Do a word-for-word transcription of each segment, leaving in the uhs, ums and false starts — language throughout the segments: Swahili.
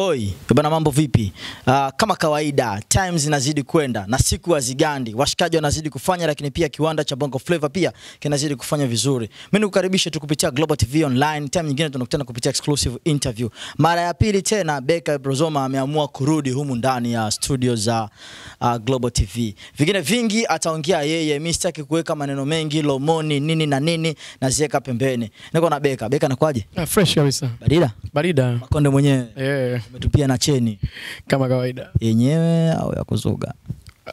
Oi, bwana mambo vipi? Uh, kama kawaida, times inazidi kwenda na siku hazigandi. Washikaji wanazidi kufanya, lakini pia kiwanda cha Bongo Flavor pia kinazidi kufanya vizuri. Mimi nikukaribisha tu kupitia Global T V Online. Time nyingine tunakutana kupitia exclusive interview. Mara ya pili tena Beka Ibrozama ameamua kurudi humu ndani ya studio za uh, Global T V. Vingine vingi ataongea yeye, mimi sitaki kuweka maneno mengi, lomoni nini na nini, naziweka pembeni. Niko na Beka. Beka nakwaje? Uh, fresh kabisa. Barida? Barida. Makonde mwenyewe. Yeah. Umetupia na cheni kama kawaida yenyewe au ya kuzuga?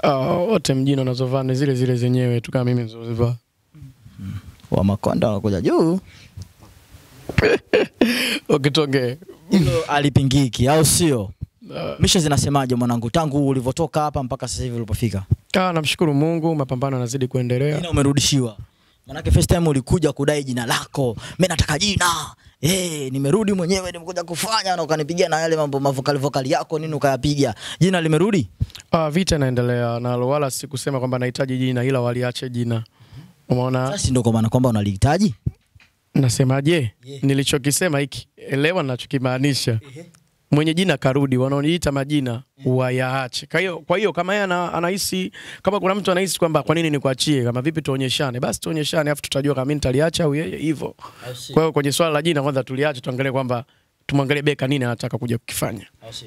Oh, wote mjini unazovana zile zile zenyewe tu kama mimi nizozivaa. Mm. Wa makonda wanakuja juu. Okitoke. Hilo alipingiki au sio? Uh, Misha zinasemaje mwanangu tangu ulivotoka hapa mpaka sasa hivi ulipofika? Ah, namshukuru Mungu, mapambano yanazidi kuendelea. Ina umerudishiwa. Manake first time ulikuja kudai jina lako. Mimi nataka jina. Eh, hey, nimerudi mwenyewe nimekuja kufanya na ukanipigia na yale mambo mavokali vokali yako nini ukayapiga. Jina limerudi? Ah, uh, vita inaendelea na wala sikusema kwamba nahitaji jina ila waliache jina. Umeona? Sasa ndio kwa maana kwamba unalihitaji? Nasemaje? Yeah. Nilichokisema hiki, elewa ninachokimaanisha. Uh -huh. Mwenye jina karudi, wanaoniita majina wayaache. Kwa hiyo kwa hiyo kama yeye anahisi kama kuna mtu anahisi kwamba kwa nini nikuachie, kama vipi tuonyeshane, basi tuonyeshane afu tutajua kama mimi nitaliacha au yeye hivyo. Kwa hiyo kwenye swala la jina kwanza tuliache, tuangalie kwamba tumwangalie Beka nini anataka kuja kukifanya.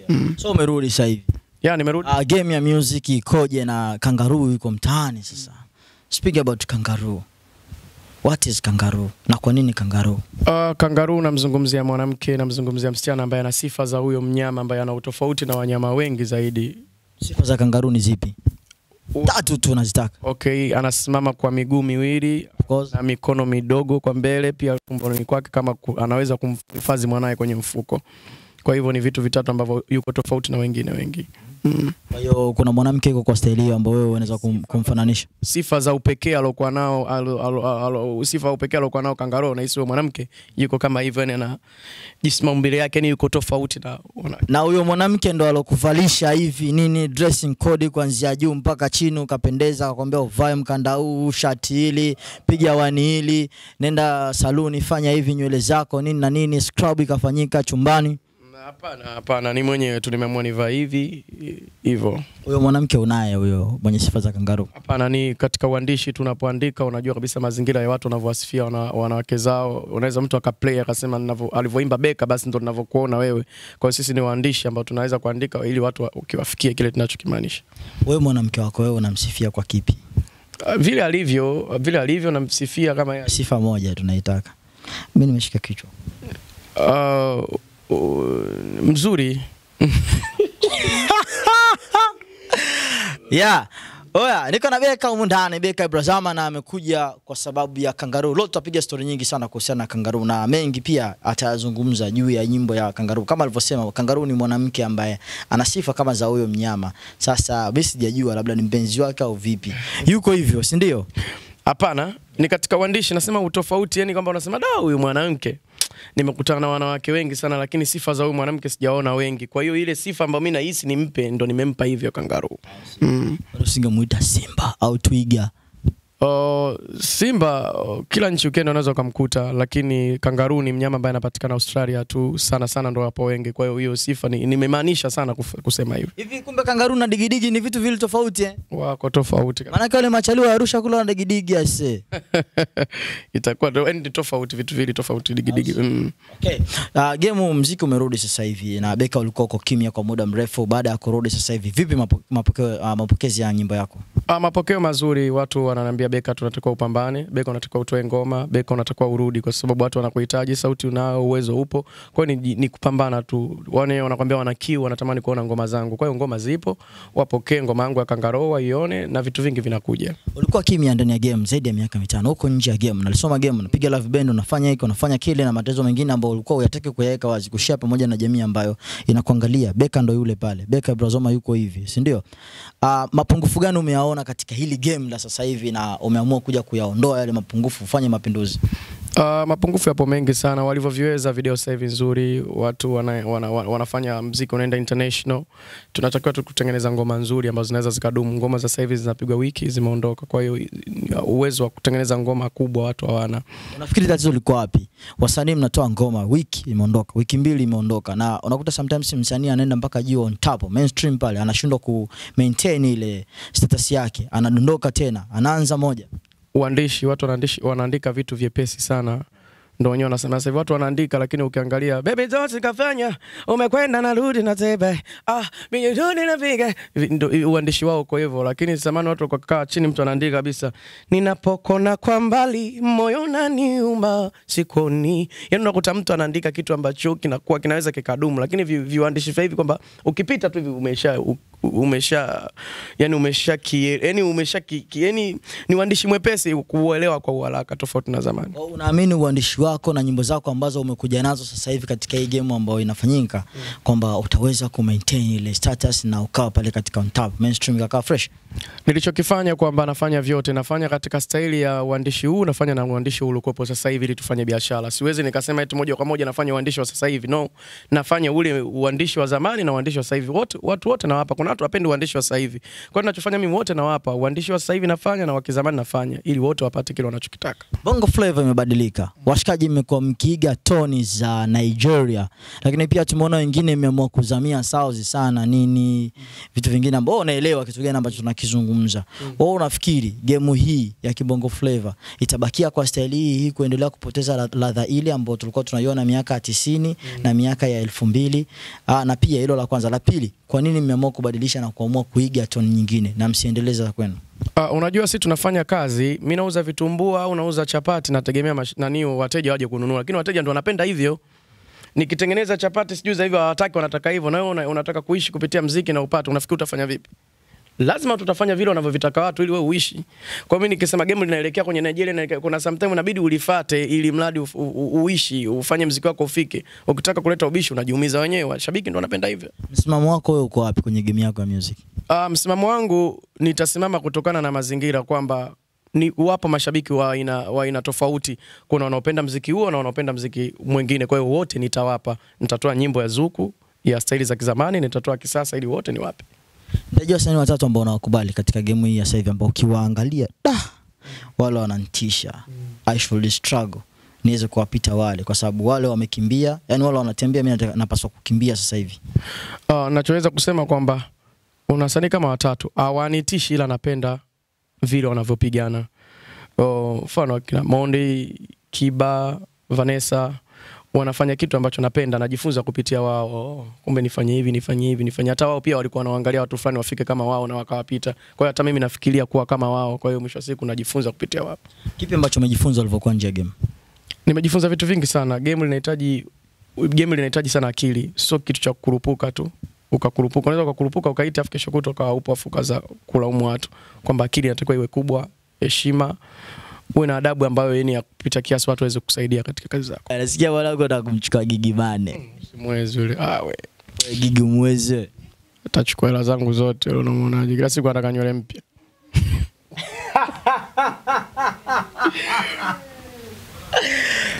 Mm. So umerudi sasa hivi. Yeah, nimerudi. Uh, game ya music ikoje na Kangaroo yuko mtaani sasa? Mm. Speak about Kangaroo. What is Kangaroo? Na kwa nini Kangaroo? Uh, Kangaroo namzungumzia mwanamke, namzungumzia msichana ambaye ana sifa za huyo mnyama ambaye ana utofauti na wanyama wengi zaidi. Sifa za Kangaroo ni zipi? Uh, Tatu tu nazitaka. Okay, anasimama kwa miguu miwili na mikono midogo kwa mbele, pia tumboni kwake kama ku, anaweza kumhifadhi mwanae kwenye mfuko. Kwa hivyo ni vitu vitatu ambavyo yuko tofauti na wengine wengi. Mm. Kwa hiyo kuna mwanamke yuko kwa staili hiyo ambayo wewe unaweza kum, kumfananisha. Sifa za upekee alokuwa nao, alo, alo, alo, sifa upekee alokuwa nao Kangaroo na hisi mwanamke yuko kama hivyo na jismaumbile yake ni yuko tofauti na wanawake. Na huyo mwanamke ndo alokuvalisha hivi nini dressing code kuanzia juu mpaka chini ukapendeza akakwambia uvae mkanda huu, shati hili, piga wani hili, nenda saluni fanya hivi nywele zako nini na nini, scrub ikafanyika chumbani. Hapana, hapana, ni mwenyewe tu nimeamua niva hivi hivyo. Huyo mwanamke unaye huyo mwenye sifa za Kangaroo? Hapana, ni katika uandishi tunapoandika unajua kabisa mazingira ya watu wanavyowasifia wanawake zao. Unaweza mtu akaplay akasema ninavyo alivyoimba Beka basi ndio ninavyokuona wewe. Kwa hiyo sisi ni waandishi ambao tunaweza kuandika ili watu ukiwafikie kile tunachokimaanisha. Wewe mwanamke wako wewe unamsifia kwa kipi? Uh, vile alivyo, vile alivyo namsifia kama ya... sifa moja tunaitaka. Mimi nimeshika kichwa. Uh, Uh, mzuri. Yeah. Oya, niko na Beka humu ndani, Beka Ibrozama na amekuja kwa sababu ya Kangaroo. Leo tutapiga story nyingi sana kuhusiana na Kangaroo na mengi pia atazungumza juu ya nyimbo ya Kangaroo. Kama alivyosema Kangaroo ni mwanamke ambaye ana sifa kama za huyo mnyama. Sasa mimi sijajua labda ni mpenzi wake au vipi. Yuko hivyo, si ndio? Hapana, ni katika uandishi nasema utofauti yani kwamba unasema da huyu mwanamke nimekutana na wanawake wengi sana lakini sifa za huyu mwanamke sijaona wengi. Kwa hiyo ile sifa ambayo mimi nahisi nimpe ndo nimempa hivyo Kangaroo. Mm. Usingemuita simba au twiga. Oh, simba oh, kila nchi ukenda unaweza kumkuta lakini Kangaroo ni mnyama ambaye anapatikana Australia tu sana sana ndo hapo wengi. Kwa hiyo hiyo sifa nimemaanisha sana kusema hivyo. Hivi kumbe Kangaroo na digidigi ni vitu vile tofauti eh? Wako tofauti. Maana yake wale machali wa Arusha kula na digidigi ase. Itakuwa ndo ni tofauti vitu vile tofauti digidigi. Mm. Okay. Uh, game muziki umerudi sasa hivi na Beka ulikuwa uko kimya kwa muda mrefu baada ya kurudi sasa hivi vipi mapo, mapokeo uh, mapokezi ya nyimbo yako? Ah uh, mapokeo mazuri watu wananiambia Beka tunatakiwa upambane, Beka unatakiwa utoe ngoma, Beka unatakiwa urudi kwa sababu watu wanakuhitaji, sauti unao, uwezo upo. Kwa hiyo ni, ni kupambana tu. Wale wanakuambia wana kiu, wanatamani kuona ngoma zangu. Kwa hiyo ngoma zipo, wapokee ngoma yangu ya Kangaroo waione na vitu vingi vinakuja. Ulikuwa kimya ndani ya game zaidi ya miaka mitano huko nje ya game. Nalisoma game, unapiga live band, unafanya hiki, unafanya kile na matezo mengine ambayo ulikuwa unataka kuyaweka wazi, kushare pamoja na jamii ambayo inakuangalia. Beka ndo yule pale. Beka Ibrozama yuko hivi, si ndio? Ah, mapungufu gani umeyaona katika hili game la sasa hivi na umeamua kuja kuyaondoa yale mapungufu ufanye mapinduzi? Uh, mapungufu yapo mengi sana, walivyoviweza video sasa hivi nzuri, watu wana, wana, wanafanya muziki unaenda international. Tunatakiwa tukutengeneza ngoma nzuri ambazo zinaweza zikadumu. Ngoma za sasa hivi zinapigwa wiki zimeondoka, kwa hiyo uwezo wa kutengeneza ngoma kubwa watu hawana. Unafikiri tatizo liko wapi? Wasanii mnatoa ngoma wiki imeondoka, wiki mbili imeondoka, na unakuta sometimes msanii anaenda mpaka juu on top mainstream pale, anashindwa ku maintain ile status yake, anadondoka tena, anaanza moja. Uandishi, watu wanaandishi, wanaandika vitu vyepesi sana. Ndio wenyewe wanasema sasa watu wanaandika, lakini ukiangalia baby Jones kafanya umekwenda na rudi na tebe, ah mimi rudi na piga, ndio uandishi wao kwa hivyo. Lakini zamani watu kwa kaa chini mtu anaandika kabisa, ninapokona kwa mbali moyo unaniuma sikoni. Yaani unakuta mtu anaandika kitu ambacho kinakuwa kinaweza kikadumu, lakini viuandishi hivi kwamba ukipita tu hivi umesha u, umesha yani umesha yani umesha yani ni uandishi mwepesi kuelewa kwa haraka tofauti na zamani. Unaamini uandishi wako na nyimbo zako ambazo umekuja nazo sasa hivi katika hii game ambayo inafanyika, mm. kwamba utaweza ku maintain ile status na ukawa pale katika on top mainstream kaka fresh? Nilichokifanya kwamba nafanya vyote, nafanya katika staili ya uandishi huu, nafanya na uandishi huu uliokuwa sasa hivi ili tufanye biashara. Siwezi nikasema eti moja kwa moja nafanya uandishi wa sasa hivi, no, nafanya ule uandishi wa zamani na uandishi wa sasa hivi. Wote watu wote na hapa kuna watu wapendi uandishi wa sasa hivi. Kwa ninachofanya mimi wote na wapa, uandishi wa sasa hivi nafanya na wakizamani nafanya ili wote wapate kile wanachokitaka. Bongo Flavor imebadilika. Washikaji mmekuwa mkiiga toni za Nigeria, lakini pia tumeona wengine mmeamua kuzamia South sana nini vitu vingine ambao unaelewa kitu gani ambacho tunakizungumza. Wewe unafikiri game hii ya Kibongo Flavor itabakia kwa staili hii hii kuendelea kupoteza ladha ile ambayo tulikuwa tunaiona miaka ya tisini na miaka ya elfu mbili? Ah, na pia hilo la kwanza, la pili, kwa nini mmeamua kubadilisha na kuamua kuiga toni nyingine na msiendeleza za kwenu? Uh, unajua sisi tunafanya kazi, mimi nauza vitumbua au nauza chapati, nategemea nani wateja waje kununua, lakini wateja ndio wanapenda hivyo. Nikitengeneza chapati sijui za hivyo hawataki, wanataka hivyo, na wewe unataka kuishi kupitia muziki na upate, unafikiri utafanya vipi? Lazima tutafanya vile wanavyovitaka watu ili wewe uishi. Kwa mimi nikisema game linaelekea kwenye Nigeria, kuna sometime inabidi ulifate ili mradi u, u, u, uishi, ufanye muziki wako ufike. Ukitaka kuleta ubishi unajiumiza wenyewe. Shabiki ndio wanapenda hivyo. Msimamo wako wewe uko wapi kwenye game yako ya music? Ah, uh, msimamo wangu nitasimama kutokana na mazingira kwamba ni wapo mashabiki wa aina wa aina tofauti. Kuna wanaopenda muziki huo na wanaopenda muziki mwingine. Kwa hiyo wote nitawapa. Nitatoa nyimbo ya zuku, ya staili za kizamani, nitatoa kisasa ili wote niwape. Ndio wasanii watatu ambao nawakubali katika game hii ya sasa hivi ambao ukiwaangalia da wale wanantisha. I should struggle niweze kuwapita wale, kwa sababu wale wamekimbia, yani wale wanatembea, mimi napaswa kukimbia sasa hivi. Ah, uh, nachoweza kusema kwamba unasanii kama watatu hawanitishi, ila napenda vile wanavyopigana. Oh, mfano kina Mondi, Kiba, Vanessa wanafanya kitu ambacho napenda, najifunza kupitia wao. Kumbe nifanye hivi, nifanye hivi, nifanye. Hata wao pia walikuwa wanaangalia watu fulani wafike kama wao na wakawapita. Kwa hiyo hata mimi nafikiria kuwa kama wao. Kwa hiyo mwisho wa siku najifunza kupitia wao. Kipi ambacho umejifunza ulipokuwa nje ya game? Nimejifunza vitu vingi sana. Game linahitaji game linahitaji sana akili. Sio kitu cha kukurupuka tu. Ukakurupuka, unaweza kukurupuka ukaita afu kesho kutoka upo afukaza kulaumu watu. Kwamba akili inatakiwa iwe kubwa, heshima, uwe na adabu ambayo yeye ya kupita kiasi watu waweze kusaidia katika kazi zako. Nasikia mwanangu anataka kumchukua Gigi Mane. Mwezi ule. Ah we. Gigi mwezi. Atachukua hela zangu zote. Leo unamuonaje? Kila siku anataka nywele mpya.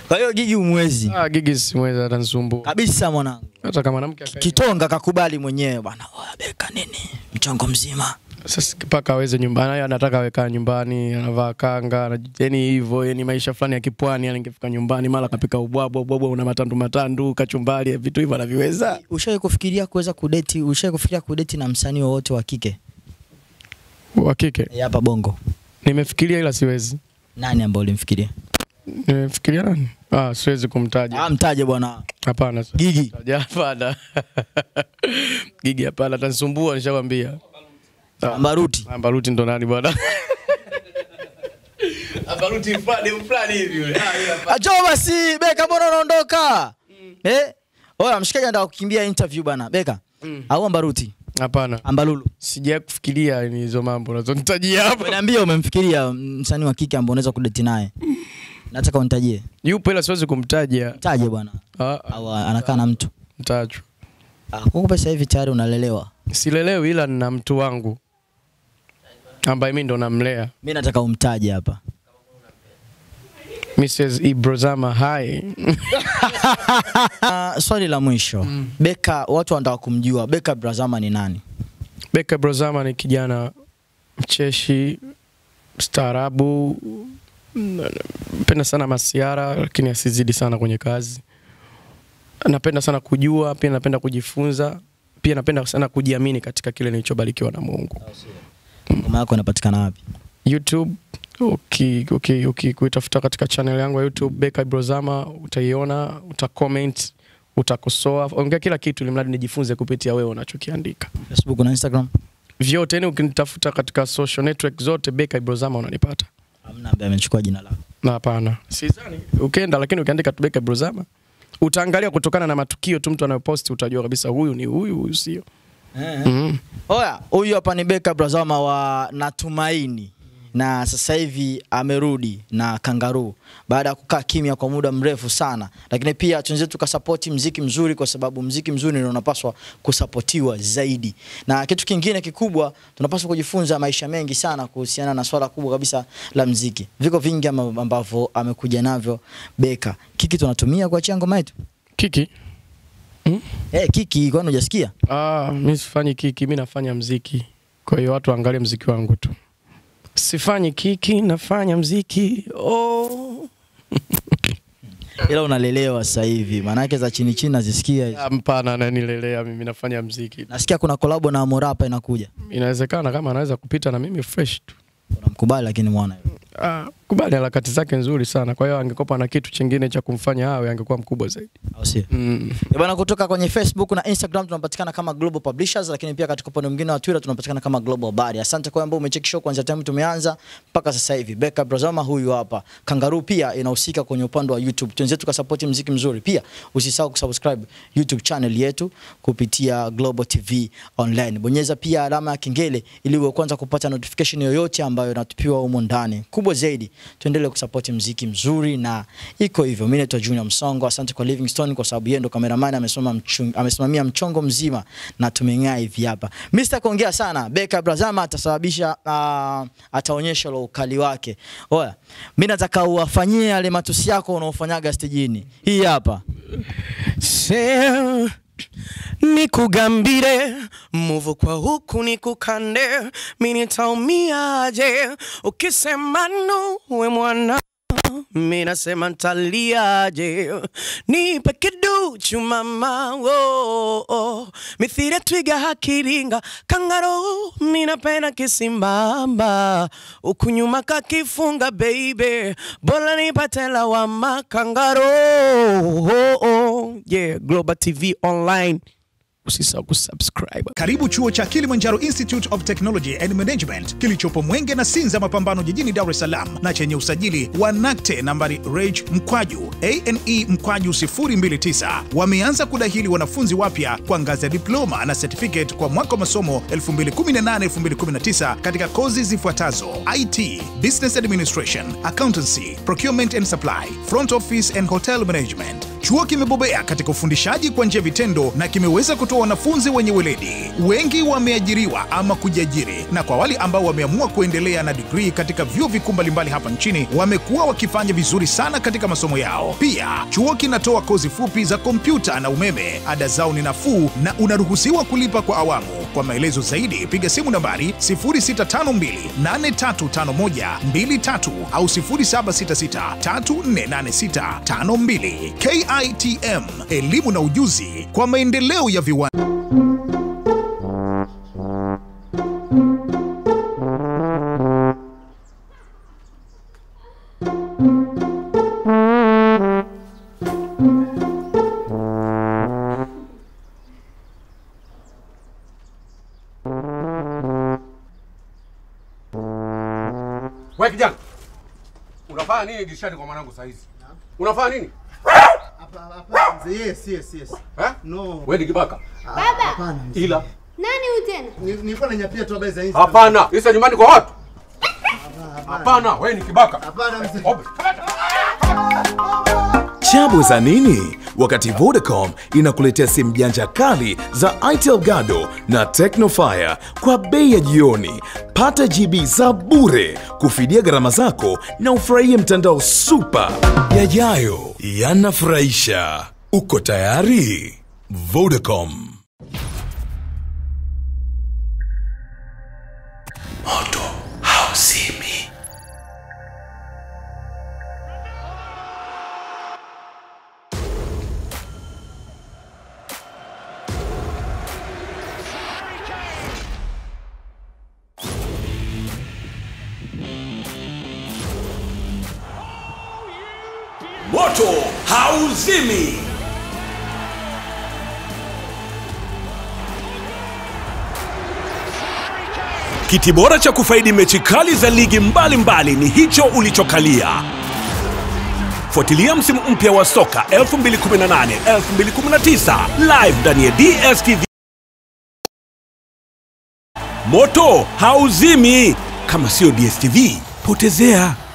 Kwa hiyo Gigi mwezi. Ah, Gigi si mwezi, atanisumbua. Kabisa mwanangu. Hata kama mwanamke Kitonga kakubali mwenyewe bwana. Oya Beka nini? Mchongo mzima. Sasa kipaka aweze nyumbani, anataka aweka nyumbani, anavaa kanga, yani hivyo, yani maisha fulani ya kipwani. Alingefika nyumbani mara kapika ubwabwa, ubwabwa una matandu matandu, kachumbali, vitu hivyo anaviweza. Ushawahi kufikiria kuweza kudeti, ushawahi kufikiria kudeti na msanii wowote wa kike? Wa kike? E, hapa Bongo. Nimefikiria ila siwezi. Nani ambaye ulimfikiria? Nimefikiria nani? Ah, siwezi kumtaja. Ah, mtaje bwana. Hapana. Gigi. Hapana. Gigi hapana, atanisumbua nishakwambia. Ambaruti. Ambaruti ndo nani bwana? Ambaruti fulani fulani hivi yule. Ah, acha basi Beka, mbona unaondoka? Mm. Eh? Oya mshikaji anataka kukimbia interview bwana. Beka. Mm. Au Ambaruti? Hapana. Ambalulu. Sijai kufikiria ni hizo mambo unazonitajia hapo. Niambia umemfikiria msanii wa kike ambaye unaweza kudate naye. Nataka unitajie. Yupo ila siwezi kumtajia. Taje bwana. Au anakaa na mtu. Mtajwa. Ah, huko pesa hivi tayari unalelewa. Silelewi ila na mtu wangu ambaye mimi ndo namlea. Mimi nataka umtaje hapa. Missus Ibrozama, hi. Uh, swali la mwisho. Mm. Beka, watu wanataka kumjua Beka Ibrozama ni nani? Beka Ibrozama ni kijana mcheshi, mstaarabu, napenda sana masiara lakini asizidi sana kwenye kazi. Napenda sana kujua, pia napenda kujifunza, pia napenda sana kujiamini katika kile nilichobarikiwa na Mungu. Ngoma yako inapatikana wapi? YouTube. Okay, okay, okay. Kuitafuta katika channel yangu ya YouTube Beka Ibrozama, utaiona, utacomment, utakosoa, ongea kila kitu ili mradi nijifunze kupitia wewe unachokiandika. Facebook na Instagram. Vyote ni ukinitafuta katika social network zote Beka Ibrozama unanipata. Hamna ambaye amechukua jina lako. Na hapana. Sidhani. Ukienda lakini ukiandika Beka Ibrozama utaangalia kutokana na matukio tu mtu anayoposti utajua kabisa huyu ni huyu, huyu sio. Eh. Mm. Oya, huyu hapa ni Beka Ibrozama wa Natumaini. Na sasa hivi amerudi na Kangaroo baada ya kukaa kimya kwa muda mrefu sana, lakini pia tuenze tukasupporti muziki mzuri kwa sababu muziki mzuri ndio unapaswa kusapotiwa zaidi. Na kitu kingine kikubwa tunapaswa kujifunza maisha mengi sana kuhusiana na swala kubwa kabisa la muziki. Viko vingi ambavyo amekuja navyo Beka. Kiki tunatumia kwa chango maitu? Kiki? Hmm? Eh, hey, kiki kwani unajisikia? Ah, mimi sifanyi kiki, mimi nafanya muziki. Kwa hiyo watu angalie muziki wangu tu. Sifanyi kiki, nafanya mziki. Oh. Ila unalelewa sasa hivi. Manake za chini chini nazisikia. Hapana, nanilelea mimi nafanya mziki. Nasikia kuna kolabo na Morapa inakuja. Inawezekana kama anaweza kupita na mimi fresh tu. Unamkubali lakini mwana hiyo. Ah, kubali harakati zake nzuri sana. Kwa hiyo angekopa na kitu kingine cha kumfanya awe angekuwa mkubwa zaidi. Au sio? Mm. Bwana, kutoka kwenye Facebook na Instagram tunapatikana kama Global Publishers, lakini pia katika upande mwingine wa Twitter tunapatikana kama Global Habari. Asante kwa ambao umecheki show kuanzia time tumeanza mpaka sasa hivi. Beka Ibrozama huyu hapa. Kangaroo pia inahusika kwenye upande wa YouTube. Tuenze tukasupport muziki mzuri. Pia usisahau kusubscribe YouTube channel yetu kupitia Global T V Online. Bonyeza pia alama ya kengele ili uwe kwanza kupata notification yoyote ambayo inatupiwa huko ndani. Kubwa zaidi tuendelee kusupporti muziki mzuri na iko hivyo. Mimi naitwa Junior Msongo, asante kwa Livingstone kwa sababu yeye ndo cameraman amesoma amesimamia mchongo mzima na tumengaa hivi hapa. Mister Kuongea sana Beka Ibrozama atasababisha uh, ataonyesha lo ukali wake. Oya, mimi nataka uwafanyie yale matusi yako unaofanyaga stejini. Hii hapa. Nikugambire move kwa huku nikukande, mimi nitaumia aje ukisema no we mwana, mimi nasema nitalia aje. Nipe kiduchu mama, oh, oh. Mithire twiga hakiringa, kangaroo mimi napenda kisimbamba, ukunyuma kakifunga baby, bora nipate lawama kangaroo, oh, oh. Yeah, Global T V Online. Usisahau kusubscribe. Karibu chuo cha Kilimanjaro Institute of Technology and Management kilichopo Mwenge na Sinza Mapambano jijini Dar es Salaam, na chenye usajili wa NACTE nambari REG mkwaju A N E mkwaju zero mbili tisa. Wameanza kudahili wanafunzi wapya kwa ngazi ya diploma na certificate kwa mwaka wa masomo elfu mbili kumi na nane elfu mbili kumi na tisa katika kozi zifuatazo: I T, Business Administration, Accountancy, Procurement and Supply, Front Office and Hotel Management. Chuo kimebobea katika ufundishaji kwa njia vitendo na kimeweza kutoa wanafunzi wenye weledi. Wengi wameajiriwa ama kujiajiri, na kwa wale ambao wameamua kuendelea na degree katika vyuo vikuu mbalimbali hapa nchini wamekuwa wakifanya vizuri sana katika masomo yao. Pia chuo kinatoa kozi fupi za kompyuta na umeme. Ada zao ni nafuu na unaruhusiwa kulipa kwa awamu. Kwa maelezo zaidi piga simu nambari sifuri sita tano mbili nane tatu tano moja mbili tatu au sifuri saba sita sita tatu nne nane sita tano mbili. K I T M, elimu na ujuzi kwa maendeleo ya viwanda. Wewe kijana, unafanya nini dirishani kwa mwanangu saa hizi? Unafanya nini? Yes, yes, yes. Eh? No. Wewe ni kibaka. Baba. Hapana. Ila nani huyu tena? Nilikuwa nanyapia tu habari za hizi. Hapana. Hizi nyumbani kwa watu? Hapana. Hapana, wewe ni kibaka. Hapana mzee. Chabu za nini? Wakati Vodacom inakuletea simu janja kali za Itel Gado na Technofire kwa bei ya jioni. Pata G B za bure kufidia gharama zako na ufurahie mtandao super. Yajayo yanafurahisha. Uko tayari? Vodacom. Moto hauzimi. Moto hauzimi. Kiti bora cha kufaidi mechi kali za ligi mbalimbali ni hicho ulichokalia. Fuatilia msimu mpya wa soka elfu mbili kumi na nane elfu mbili kumi na tisa live ndani ya D S T V. Moto hauzimi. Kama sio D S T V, potezea.